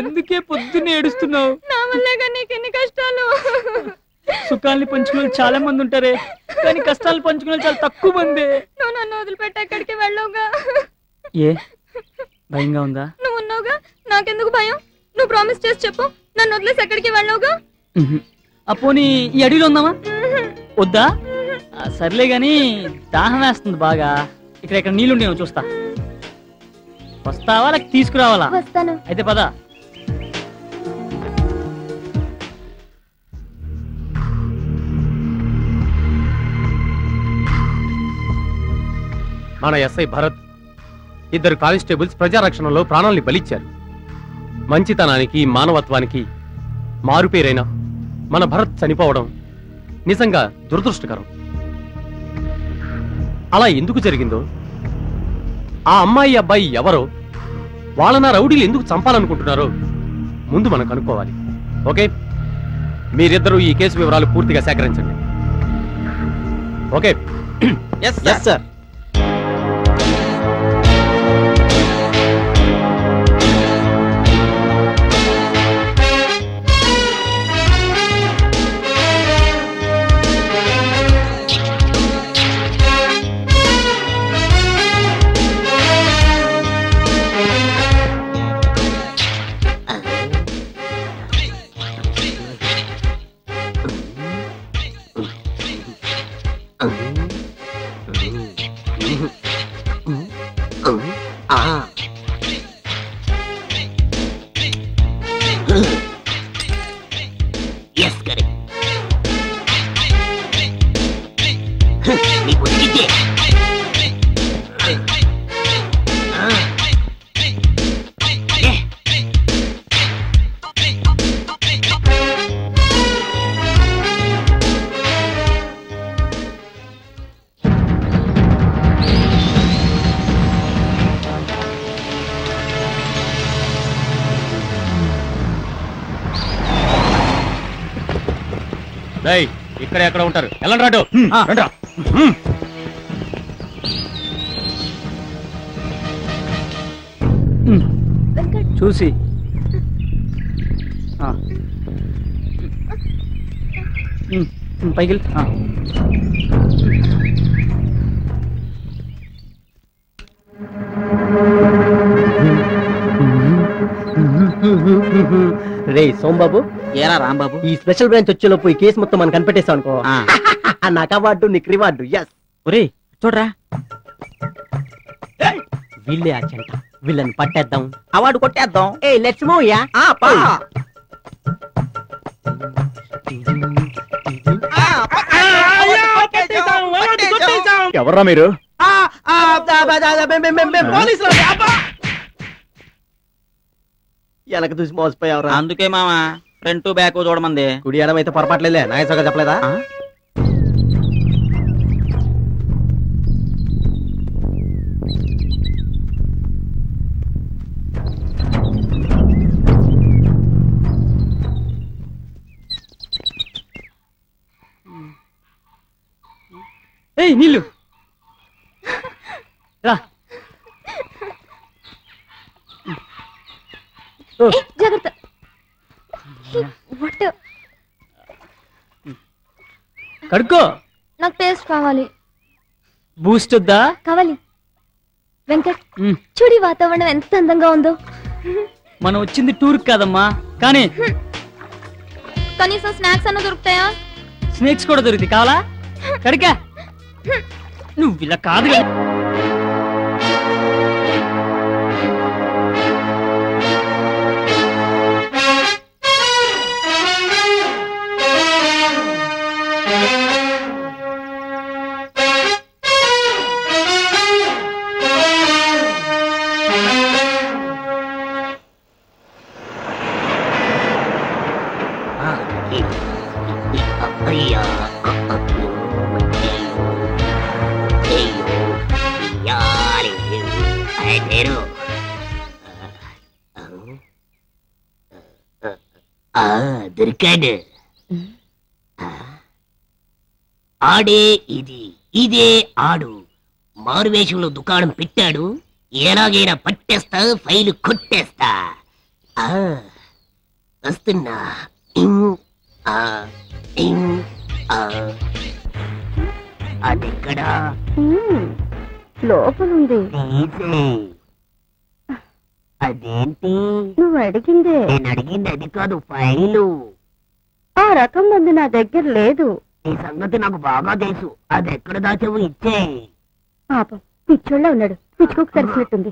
ఎందుకే పొద్దునే ఏడుస్తున్నావు? నా వల్లగా నీకు ఎన్ని కష్టాలు. సుఖాన్ని పంచుకునే చాలా మంది ఉంటారే, కానీ కష్టాలు పంచుకునే చాలా తక్కువ మంది. నువ్వు నన్ను వదిలిపెట్టి ఎక్కడికి వెళ్ళవుగా. ఏ భయంగా ఉందా? నువ్వు ఉన్నావుగా, నాకెందుకు భయం? నువ్వు ప్రామిస్ చేసి చెప్పు, నన్ను వదిలేసి ఎక్కడికి వెళ్ళవుగా. అపోని ఈ అడవిలో ఉందామా? వద్దా? సర్లే గాని దాహం వేస్తుంది బాగా. ఇక్కడ ఇక్కడ నీళ్ళు నేను చూస్తా. వస్తావా లేక తీసుకురావాలా? అయితే పదా. మన ఎస్ఐ భరత్, ఇద్దరు కానిస్టేబుల్స్ ప్రజారక్షణలో ప్రాణాల్ని బలిచ్చారు. మంచితనానికి మానవత్వానికి మారుపేరైన మన భరత్ చనిపోవడం నిజంగా దురదృష్టకరం. అలా ఎందుకు జరిగిందో, ఆ అమ్మాయి అబ్బాయి ఎవరో, వాళ్ళ రౌడీలు ఎందుకు చంపాలనుకుంటున్నారో ముందు మనం కనుక్కోవాలి. ఓకే, మీరిద్దరూ ఈ కేసు వివరాలు పూర్తిగా సేకరించండి. ఓకే? Yes sir. ఇక్కడ ఎక్కడ ఉంటారు? ఎలా రాడు? చూసి పైకి. రే సోంబాబు, ఏరా రాంబాబు, ఈ స్పెషల్ బ్రాంచ్ వచ్చేలోపు ఈ కేసు మొత్తం మనం కనిపెట్టేస్తాం అనుకో. నాకు అవార్డు, నీకు రివార్డు. ఎస్. ఒరే చూడరా, వీళ్ళే ఆ చెంట. వీళ్ళని పట్టేద్దాం, అవార్డు కొట్టేద్దాం. ఏ లెట్స్ మూవ్. యా పా. ఎవరా మీరు? వెనక చూసి మోసపోయావరా, అందుకే మామా ఫ్రంట్ బ్యాక్ చూడమంది. గుడి ఎడమైతే పొరపాట్లేదే, నాయసగా చెప్పలేదా? ఏయ్ నీళ్ళు రా. జాగ్రత్త. కడుకో. నాకు పేస్ట్ కావాలి. బూస్ట్ వద్దా? కావాలి. వెంకట్ చూడి, వాతావరణం ఎంత అందంగా ఉందో. మనం వచ్చింది టూర్ కాదమ్మా. కానీ కనీసం స్నాక్స్ అన్న దొరుకుతాయా? స్నాక్స్ కూడా దొరుకుతాయి. కావాలా? కడుక. నువ్వు ఇలా కాదు. దొరికాడు. ఆడే ఇది, ఇదే ఆడు. మారువేషంలో దుకాణం పెట్టాడు. ఏనాగైనా పట్టేస్తా, ఫైలు కొట్టేస్తా. వస్తున్నా. అదెక్కడా? లోపలుంది. అదేంటి నువ్వు అడిగిందే? నేను అడిగింది అది కాదు, ఫైలు. ఆ రకం మందు నా దగ్గర లేదు. ఈ సంగతి నాకు బాగా తెలుసు. అది ఎక్కడ దాచావు? ఇచ్చే. పాపం పిచ్చోళ్ళ ఉన్నాడు, పిచ్చుకోకు సరిచినట్టుంది.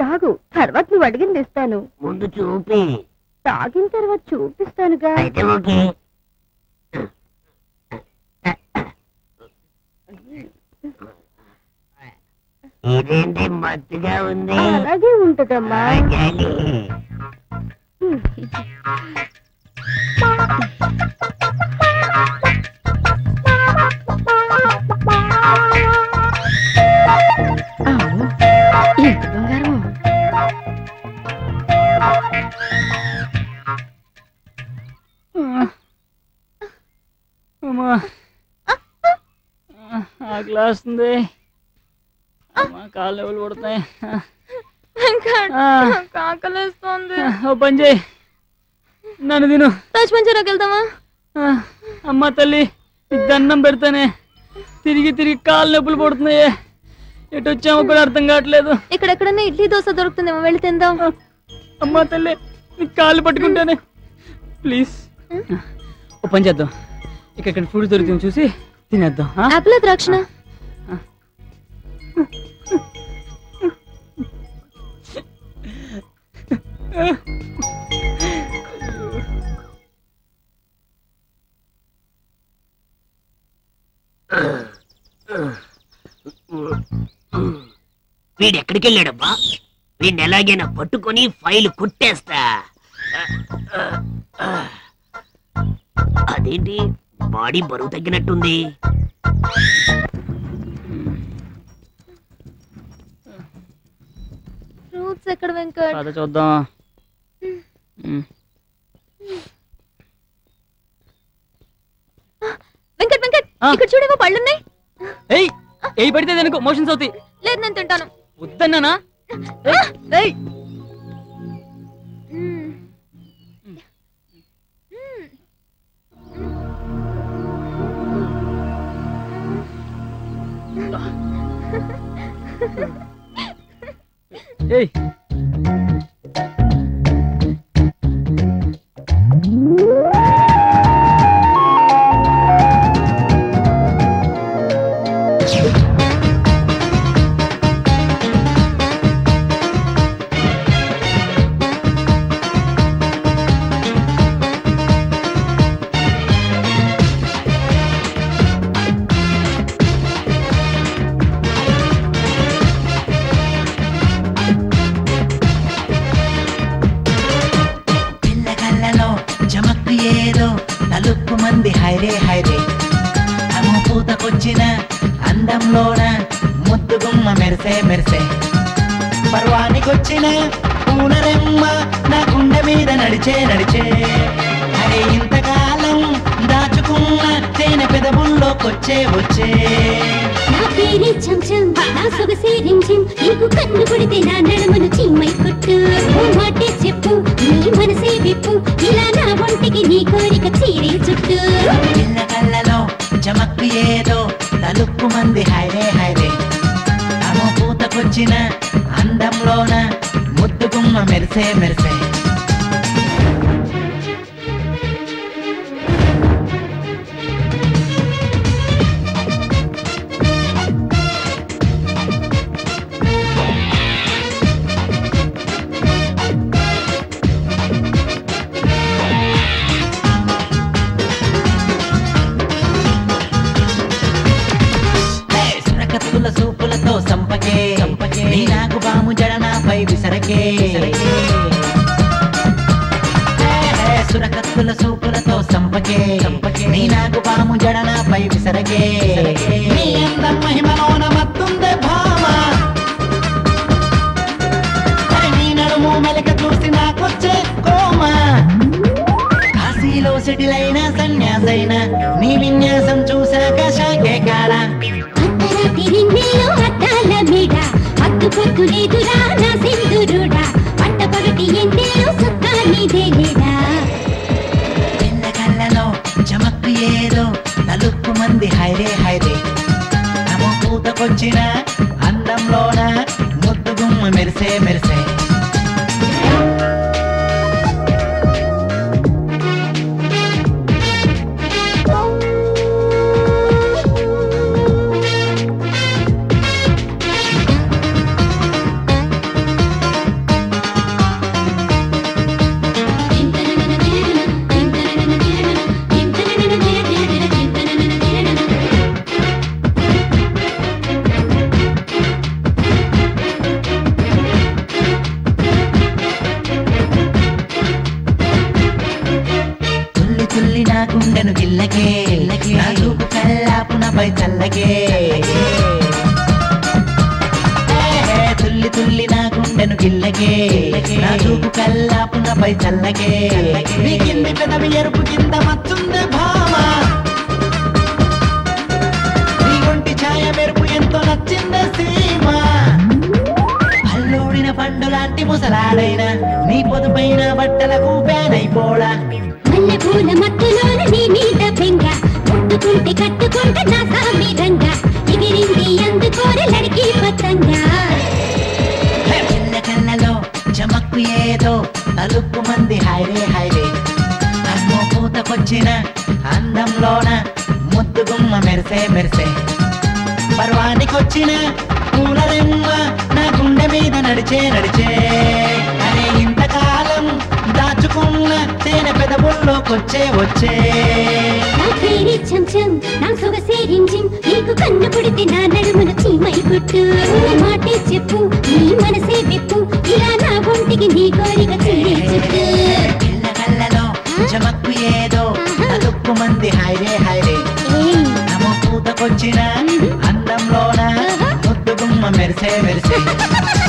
తాగు, తర్వాత నువ్వు అడిగింది ఇస్తాను. ముందు చూపి, తాగిన తర్వాత చూపిస్తానుగా. అలాగే ఉంటదమ్మా. ఆకలేస్తుంది. కాళ్ళు ఎవరు పడతాయి? ఆకలేస్తుంది. ఓ పని చేయి, నన్ను తిను. తాజ్మహల్కి వెళ్దామా? అమ్మ తల్లి, దండం పెడతానే. తిరిగి తిరిగి కాళ్ళు నొప్పులు పడుతున్నాయే. ఎటు వచ్చామో కూడా అర్థం కావట్లేదు. ఇక్కడెక్కడన్నా ఇడ్లీ దోశ దొరుకుతుందేమో, వెళ్ళి తిందాం. అమ్మ తల్లి, నీకు కాళ్ళు పట్టుకుంటానే, ప్లీజ్. ఓ పని చేద్దాం, ఇక్కడ ఫుడ్ దొరుకుతుంది చూసి తినేద్దాం. ఆపిల్, ద్రాక్షణ. వీడు ఎక్కడికి వెళ్ళాడబ్బా? వీడిని ఎలాగైనా పట్టుకొని ఫైల్ కొట్టేస్తా. అదేంటి బాడీ బరువు తగ్గినట్టుంది? ఫ్రూట్స్ ఎక్కడ వెంకట్? అదే చూద్దాం. వెంకట్, వెంకట్ ఇక్కడ చూడేవో పళ్ళున్నాయి. ఏయ్ ఏయ్, పడితే దానికి మోషన్స్ అవుతాయి. లేదు, నేను తింటాను. వద్దన్నానా? ఏయ్, ఏయ్, నీ విన్యాసం చూసాక శాఖే కారా. Mercé, mercé.